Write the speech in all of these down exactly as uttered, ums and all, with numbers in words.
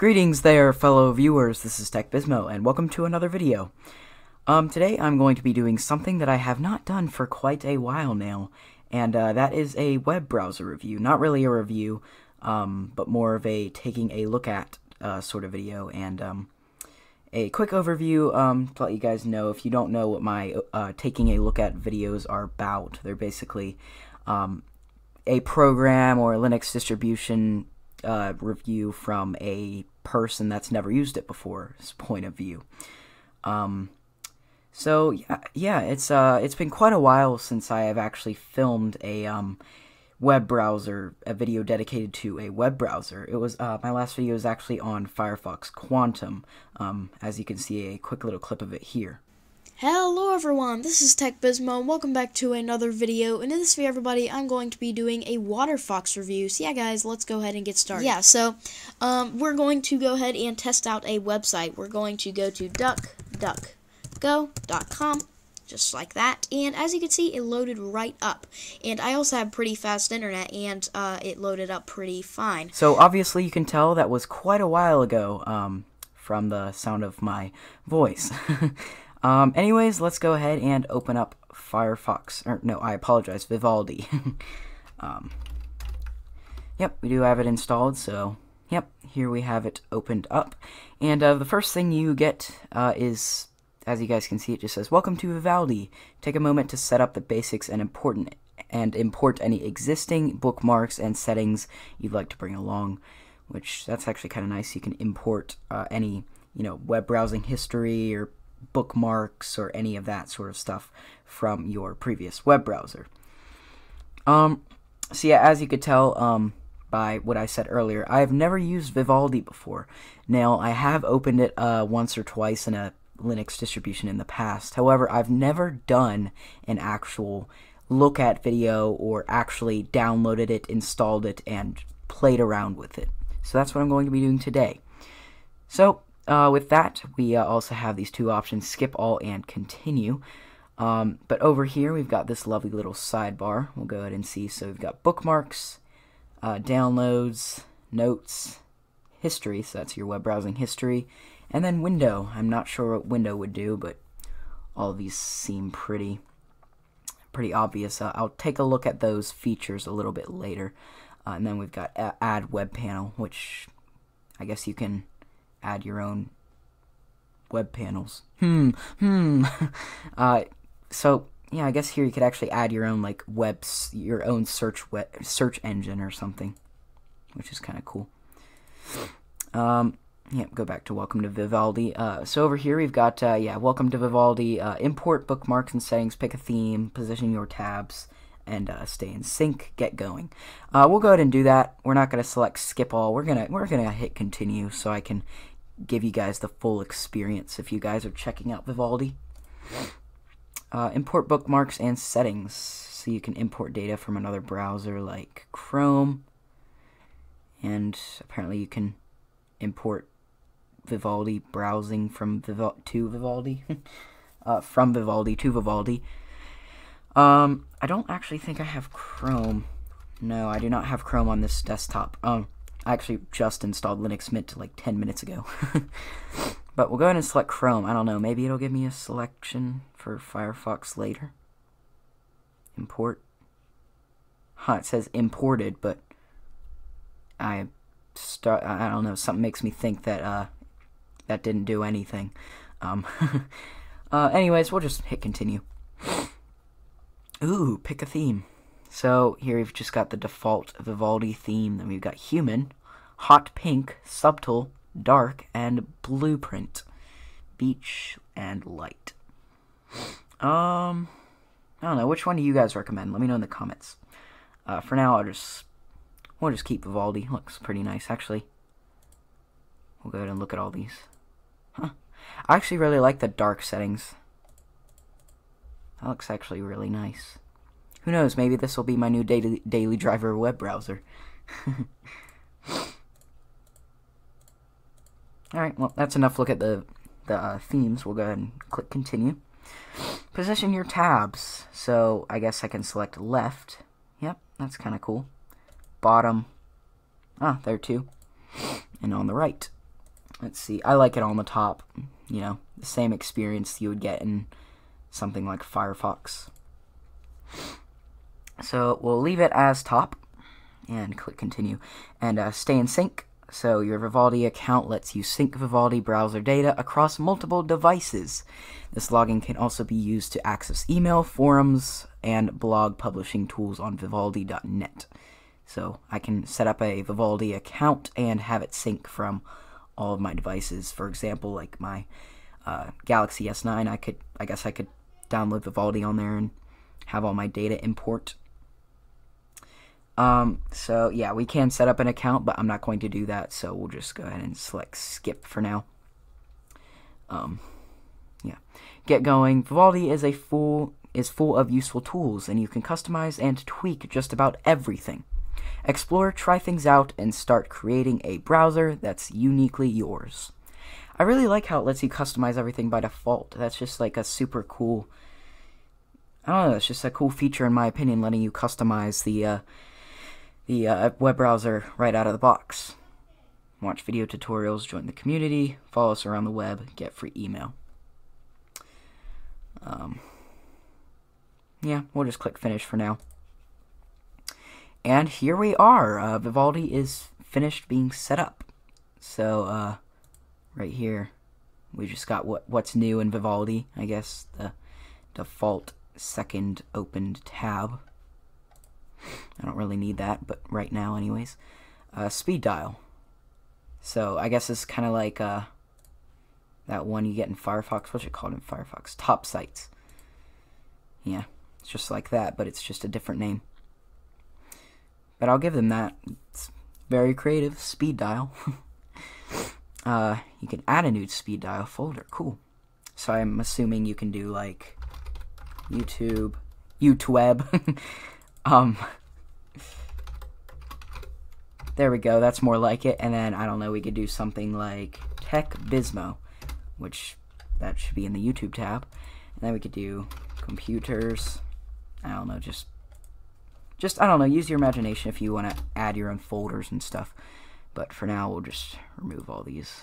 Greetings there, fellow viewers. This is TechBizmo, and welcome to another video. Um, today I'm going to be doing something that I have not done for quite a while now, and uh, that is a web browser review. Not really a review, um, but more of a taking a look at uh, sort of video, and um, a quick overview um, to let you guys know. If you don't know what my uh, taking a look at videos are about, they're basically um, a program or a Linux distribution Uh, review from a person that's never used it before's point of view. Um, so yeah, yeah, it's uh, it's been quite a while since I have actually filmed a um, web browser, a video dedicated to a web browser. It was uh, my last video was actually on Firefox Quantum, um, as you can see a quick little clip of it here. Hello everyone, this is TechBizmo and welcome back to another video, and in this video everybody I'm going to be doing a WaterFox review, so yeah guys, let's go ahead and get started. Yeah, so um, we're going to go ahead and test out a website. We're going to go to duck duck go dot com, just like that, and as you can see it loaded right up, and I also have pretty fast internet, and uh, it loaded up pretty fine. So obviously you can tell that was quite a while ago um, from the sound of my voice. Um, anyways, let's go ahead and open up Firefox, or no, I apologize, Vivaldi. um, yep, we do have it installed, so, yep, here we have it opened up. And uh, the first thing you get uh, is, as you guys can see, it just says, "Welcome to Vivaldi. Take a moment to set up the basics and important and import any existing bookmarks and settings you'd like to bring along," which, that's actually kind of nice. You can import uh, any, you know, web browsing history or bookmarks or any of that sort of stuff from your previous web browser. Um, so yeah, as you could tell um, by what I said earlier, I have never used Vivaldi before. Now, I have opened it uh, once or twice in a Linux distribution in the past. However, I've never done an actual look at video or actually downloaded it, installed it, and played around with it. So that's what I'm going to be doing today. So, Uh, with that, we uh, also have these two options, skip all and continue. Um, but over here, we've got this lovely little sidebar. We'll go ahead and see. So we've got bookmarks, uh, downloads, notes, history. So that's your web browsing history. And then window. I'm not sure what window would do, but all of these seem pretty, pretty obvious. Uh, I'll take a look at those features a little bit later. Uh, and then we've got add web panel, which I guess you can add your own web panels. Hmm, hmm. uh, so yeah, I guess here you could actually add your own like webs, your own search web search engine or something, which is kind of cool. Um, yeah, go back to welcome to Vivaldi. Uh, so over here we've got uh, yeah, welcome to Vivaldi. Uh, import bookmarks and settings. Pick a theme. Position your tabs. And uh, stay in sync. Get going. Uh, we'll go ahead and do that. We're not going to select skip all. We're gonna we're gonna hit continue so I can give you guys the full experience if you guys are checking out Vivaldi. Uh, import bookmarks and settings, so you can import data from another browser like Chrome. And apparently you can import Vivaldi browsing from Vival to Vivaldi uh, from Vivaldi to Vivaldi. Um, I don't actually think I have Chrome. No, I do not have Chrome on this desktop. Um, I actually just installed Linux Mint like ten minutes ago. But we'll go ahead and select Chrome. I don't know, maybe it'll give me a selection for Firefox later. Import. Huh, it says imported, but I start, I don't know, something makes me think that, uh, that didn't do anything. Um, uh, anyways, we'll just hit continue. Ooh, pick a theme. So here we've just got the default Vivaldi theme. Then we've got human, hot pink, subtle, dark, and blueprint, beach, and light. Um, I don't know. Which one do you guys recommend? Let me know in the comments. Uh, for now, I'll just we'll just keep Vivaldi. Looks pretty nice, actually. We'll go ahead and look at all these. Huh. I actually really like the dark settings. That looks actually really nice. Who knows, maybe this will be my new daily, daily driver web browser. Alright, well, that's enough look at the, the uh, themes. We'll go ahead and click continue. Position your tabs. So, I guess I can select left. Yep, that's kind of cool. Bottom. Ah, there too. And on the right. Let's see. I like it on the top. You know, the same experience you would get in something like Firefox. So we'll leave it as top and click continue and uh, stay in sync. So your Vivaldi account lets you sync Vivaldi browser data across multiple devices. This login can also be used to access email, forums, and blog publishing tools on Vivaldi dot net. So I can set up a Vivaldi account and have it sync from all of my devices. For example, like my uh, Galaxy S nine, I could, I guess I could download Vivaldi on there and have all my data import. Um, so yeah, we can set up an account, but I'm not going to do that, so we'll just go ahead and select skip for now. Um, yeah, get going. Vivaldi is a full is full of useful tools, and you can customize and tweak just about everything. Explore, try things out, and start creating a browser that's uniquely yours. I really like how it lets you customize everything by default. That's just like a super cool, I don't know, that's just a cool feature in my opinion, letting you customize the, uh, the uh, web browser right out of the box. Watch video tutorials, join the community, follow us around the web, get free email. Um, yeah, we'll just click finish for now. And here we are. Uh, Vivaldi is finished being set up. So uh, right here, we just got what what's new in Vivaldi. I guess the default second opened tab. I don't really need that, but right now anyways. Uh, speed dial. So I guess it's kind of like uh, that one you get in Firefox. What's it called in Firefox? Top sites. Yeah, it's just like that, but it's just a different name. But I'll give them that. It's very creative. Speed dial. uh, you can add a new speed dial folder. Cool. So I'm assuming you can do like YouTube, YouTube. Um, there we go, that's more like it. And then, I don't know, we could do something like TechBizmo, which that should be in the YouTube tab. And then we could do computers, I don't know, just, just I don't know, use your imagination if you want to add your own folders and stuff. But for now, we'll just remove all these.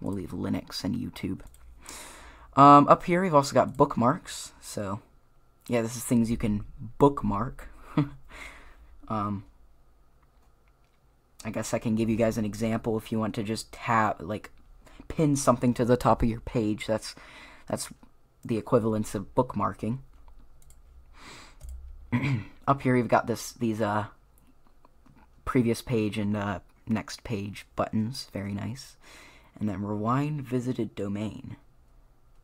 We'll leave Linux and YouTube. Um, up here, we've also got bookmarks, so... yeah, this is things you can bookmark. um, I guess I can give you guys an example if you want to just tap, like, pin something to the top of your page. That's that's the equivalence of bookmarking. Up here, we've got this these uh previous page and uh, next page buttons. Very nice. And then rewind visited domain.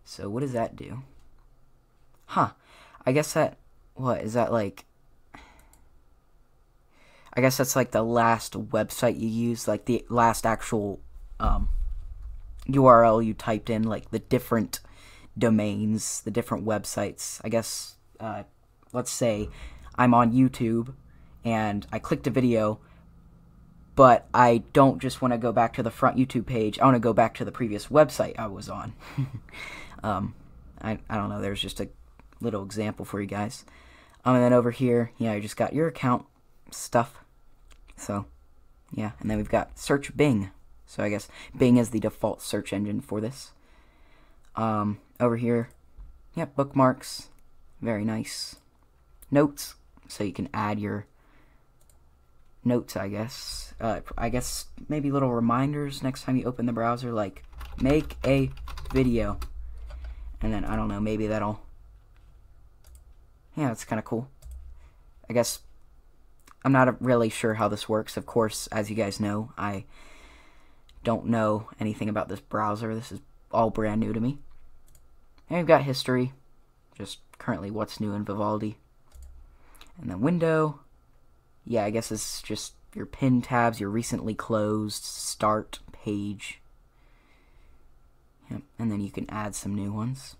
So what does that do? Huh. I guess that, what, is that like, I guess that's like the last website you used, like the last actual um, U R L you typed in, like the different domains, the different websites. I guess, uh, let's say I'm on YouTube and I clicked a video, but I don't just want to go back to the front YouTube page, I want to go back to the previous website I was on. um, I, I don't know, there's just a little example for you guys. Um, and then over here, yeah, you just got your account stuff. So, yeah, and then we've got search Bing. So I guess Bing is the default search engine for this. Um, over here, yeah, bookmarks, very nice. Notes, so you can add your notes, I guess. Uh, I guess maybe little reminders next time you open the browser, like make a video. And then, I don't know, maybe that'll... yeah, it's kind of cool. I guess I'm not really sure how this works. Of course, as you guys know, I don't know anything about this browser. This is all brand new to me. And we've got history, just currently what's new in Vivaldi. And then window. Yeah, I guess it's just your pin tabs, your recently closed, start, page. Yep. And then you can add some new ones.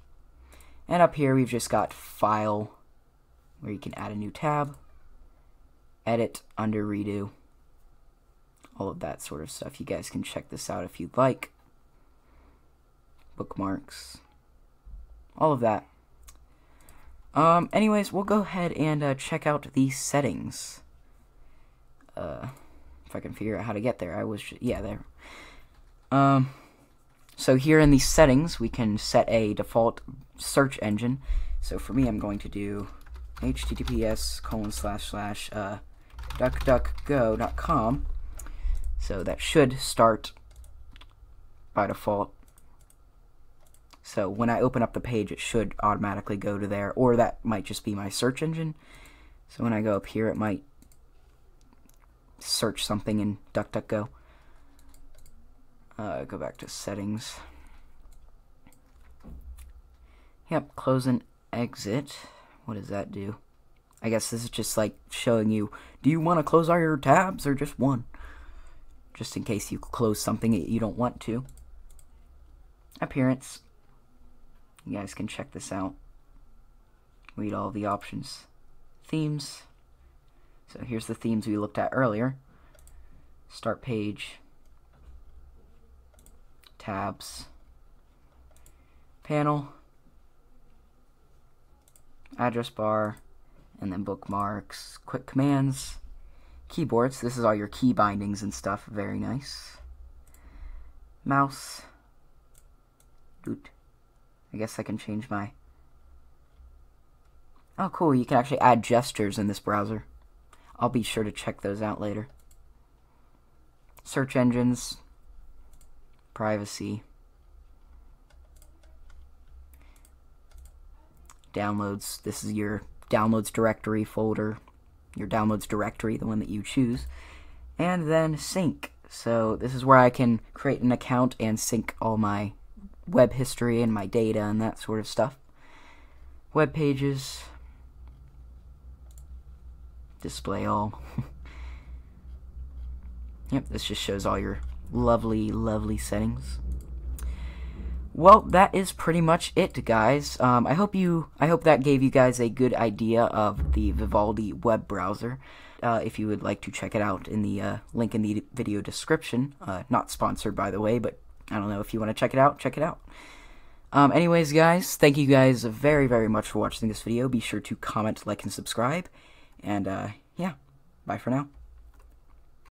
And up here, we've just got file, where you can add a new tab, edit, under, redo, all of that sort of stuff. You guys can check this out if you'd like. Bookmarks, all of that. Um, anyways, we'll go ahead and uh, check out the settings. Uh, if I can figure out how to get there, I was, yeah, there. Um, so here in the settings, we can set a default search engine. So for me, I'm going to do https colon slash slash uh, duck duck go dot com. So that should start by default. So when I open up the page, it should automatically go to there, or that might just be my search engine. So when I go up here, it might search something in DuckDuckGo. Uh, go back to settings. Yep, close and exit. What does that do? I guess this is just like showing you, do you want to close all your tabs or just one? Just in case you close something that you don't want to. Appearance. You guys can check this out. Read all the options. Themes. So here's the themes we looked at earlier. Start page. Tabs. Panel. Address bar. And then bookmarks. Quick commands. Keyboards. This is all your key bindings and stuff. Very nice. Mouse. Doot. I guess I can change my... Oh, cool. You can actually add gestures in this browser. I'll be sure to check those out later. Search engines. Privacy. Downloads. This is your downloads directory folder. Your downloads directory, the one that you choose. And then sync. So this is where I can create an account and sync all my web history and my data and that sort of stuff. Web pages. Display all. Yep, this just shows all your lovely, lovely settings. Well, that is pretty much it, guys. Um, I hope you, I hope that gave you guys a good idea of the Vivaldi web browser. Uh, if you would like to check it out, in the uh, link in the video description. Uh, not sponsored, by the way, but I don't know if you want to check it out. Check it out. Um, anyways, guys, thank you guys very, very much for watching this video. Be sure to comment, like, and subscribe. And uh, yeah, bye for now.